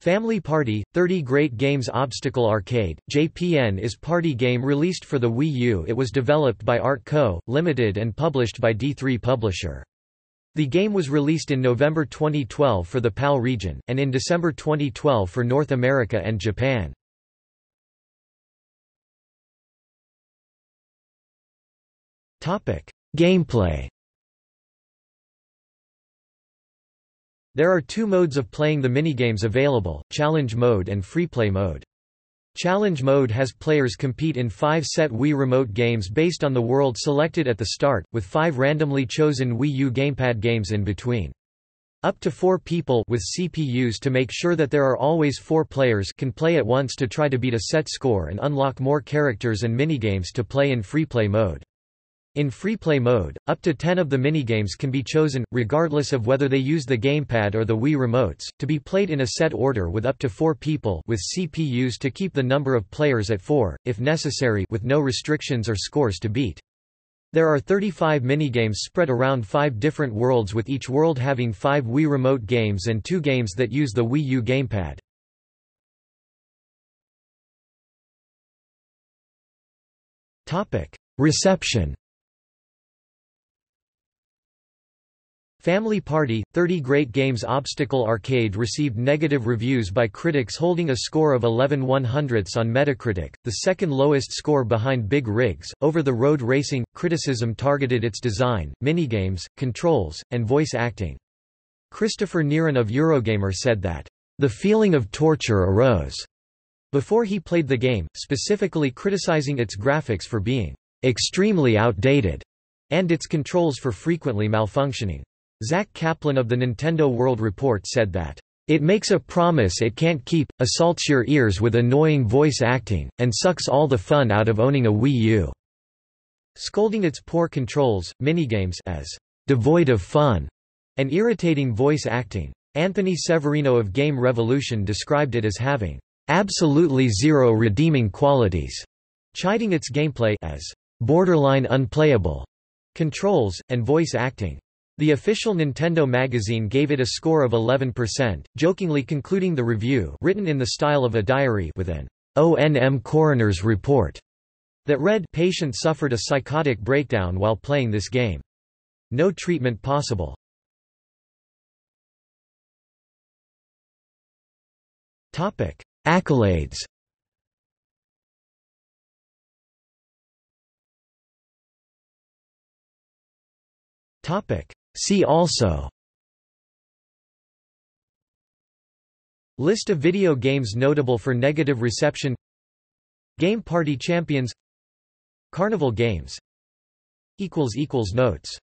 Family Party: 30 Great Games Obstacle Arcade, JPN is party game released for the Wii U. It was developed by Art Co., Limited and published by D3 Publisher. The game was released in November 2012 for the PAL region, and in December 2012 for North America and Japan. Gameplay. There are two modes of playing the minigames available, Challenge Mode and Freeplay Mode. Challenge Mode has players compete in 5 set Wii remote games based on the world selected at the start, with 5 randomly chosen Wii U Gamepad games in between. Up to 4 people with CPUs to make sure that there are always 4 players can play at once to try to beat a set score and unlock more characters and minigames to play in Freeplay Mode. In Freeplay Mode, up to 10 of the minigames can be chosen, regardless of whether they use the gamepad or the Wii remotes, to be played in a set order with up to 4 people with CPUs to keep the number of players at 4, if necessary, with no restrictions or scores to beat. There are 35 minigames spread around 5 different worlds, with each world having 5 Wii remote games and 2 games that use the Wii U gamepad. Reception. Family Party: 30 Great Games Obstacle Arcade received negative reviews by critics, holding a score of 11/100 on Metacritic, the second lowest score behind Big Rigs. Over the Road Racing. Criticism targeted its design, minigames, controls, and voice acting. Christopher Niren of Eurogamer said that, "The feeling of torture arose," before he played the game, specifically criticizing its graphics for being "extremely outdated," and its controls for frequently malfunctioning. Zach Kaplan of the Nintendo World Report said that, "It makes a promise it can't keep, assaults your ears with annoying voice acting, and sucks all the fun out of owning a Wii U," scolding its poor controls, minigames as "devoid of fun," and irritating voice acting. Anthony Severino of Game Revolution described it as having "absolutely zero redeeming qualities," chiding its gameplay as "borderline unplayable," controls, and voice acting. The official Nintendo magazine gave it a score of 11%, jokingly concluding the review, written in the style of a diary, with an "ONM Coroner's Report" that read, "Patient suffered a psychotic breakdown while playing this game. No treatment possible." Topic: Accolades. Topic: See also. List of video games notable for negative reception. Game Party Champions. Carnival Games. == Notes